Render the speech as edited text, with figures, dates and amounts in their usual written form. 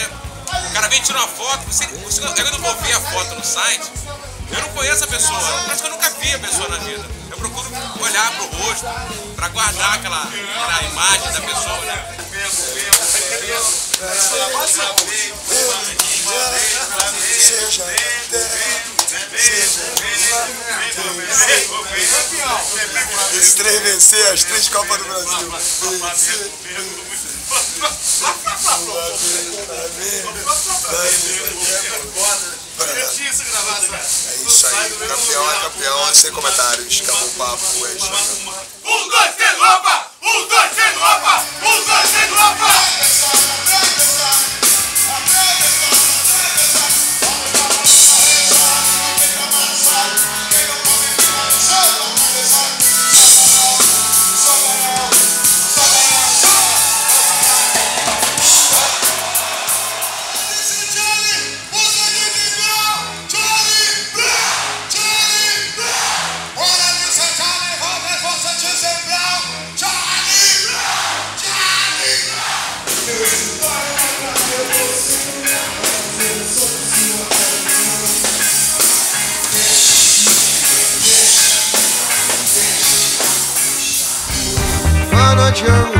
né? O cara veio tirar uma foto, eu não vou ver a foto no site, eu não conheço a pessoa, parece que eu nunca vi a pessoa na vida. Eu procuro olhar pro rosto, pra guardar aquela imagem da pessoa, né? Esses três vencer as três Copas do Brasil. Eu tinha isso gravado, cara. É isso aí, campeão é campeão, sem comentários. Acabou o papo, é isso aí. 1, 2, sem roupa! 1, 2, sem roupa! 1, 2, sem roupa! Manager.